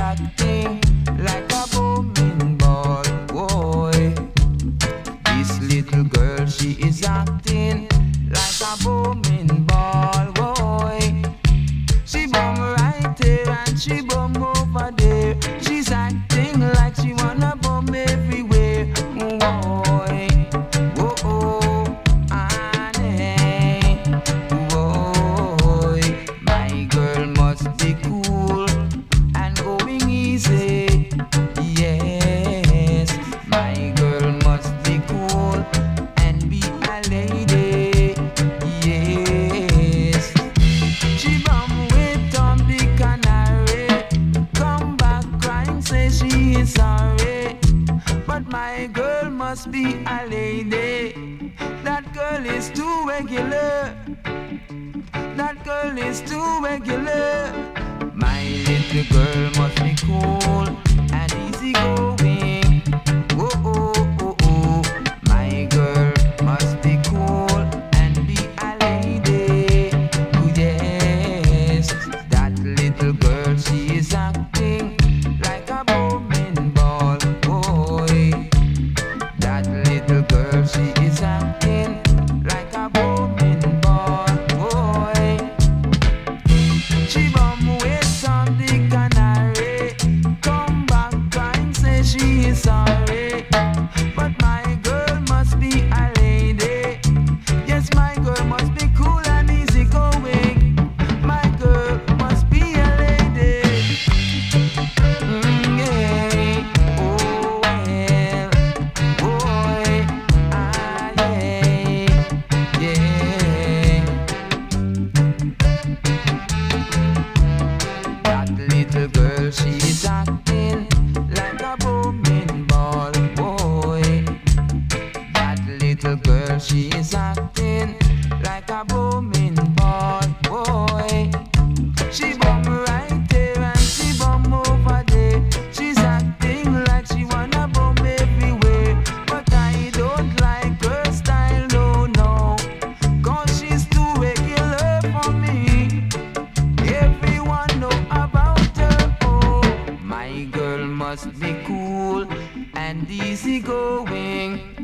Acting like a booming ball, boy. This little girl, she is acting like a booming ball, boy. She bum right there and she bum over there. She's acting like she wanna bum everywhere, boy. Whoa, oh, honey, boy. My girl must be cool. Yes, my girl must be cool and be a lady. Yes, she bum with Tom, the canary. Come back crying, say she is sorry. But my girl must be a lady. That girl is too regular. That girl is too regular. My little girl must be cool and easygoing. Whoa, oh, oh, oh. My girl must be cool and be a lady. Oh, yes, that little girl, she is acting like a booming ball, boy. That little girl, she is acting like a booming ball, boy. She bum with the canary, come back crying, say she is sorry. But my girl must be a lady. Yes, my girl must be cool and easy going. My girl must be a lady. Yeah. Oh well, boy, ah yeah, Little girl, she is acting like a booming ball, boy. That little girl, she is acting like a booming ball, boy. She bum right there and she bum over there. She's acting like she wanna bum everywhere. But I don't like her style, no, no. Cause she's too regular for me. Everyone knows about. My girl must be cool and easygoing.